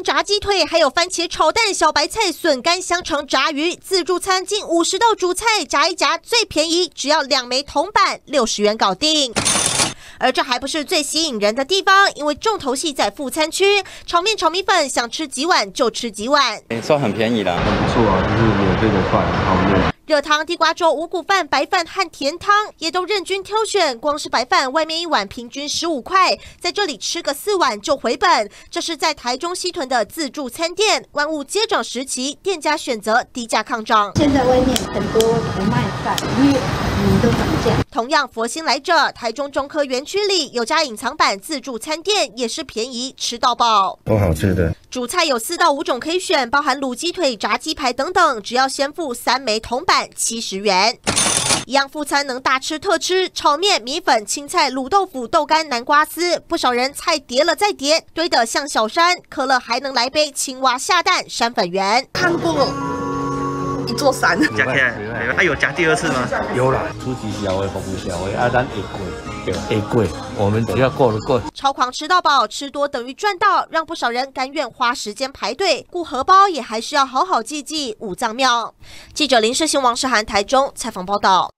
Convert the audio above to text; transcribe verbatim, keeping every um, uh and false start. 餐、炸鸡腿，还有番茄炒蛋、小白菜、笋干、香肠、炸鱼。自助餐近五十道主菜，炸一炸最便宜，只要两枚铜板，六十元搞定。 而这还不是最吸引人的地方，因为重头戏在副餐区，炒面、炒米粉，想吃几碗就吃几碗，算很便宜了，很不错啊，就是免费的饭，好面。 热汤、地瓜粥、五谷饭、白饭和甜汤也都任君挑选。光是白饭，外面一碗平均十五块，在这里吃个四碗就回本。这是在台中西屯的自助餐店。万物接涨时期，店家选择低价抗涨。现在外面很多不卖饭，因为米都涨价。同样佛心来者，台中中科园区里有家隐藏版自助餐店，也是便宜吃到饱，都好吃的。主菜有四到五种可以选，包含卤鸡腿、炸鸡排等等，只要先付三枚铜板。 七十元，一样副餐能大吃特吃，炒面、米粉、青菜、卤豆腐、豆干、南瓜丝，不少人菜叠了再叠，堆得像小山。可乐还能来杯青蛙下蛋山粉圆，看过一座山。加天，还有加第二次吗？有啦，初级小微、服务小微，啊，咱也贵，也贵，我们只要过了过。超狂吃到饱，吃多等于赚到，让不少人甘愿花时间排队，顾荷包也还是要好好记记五脏庙。记者林世新、王世涵台中采访报道。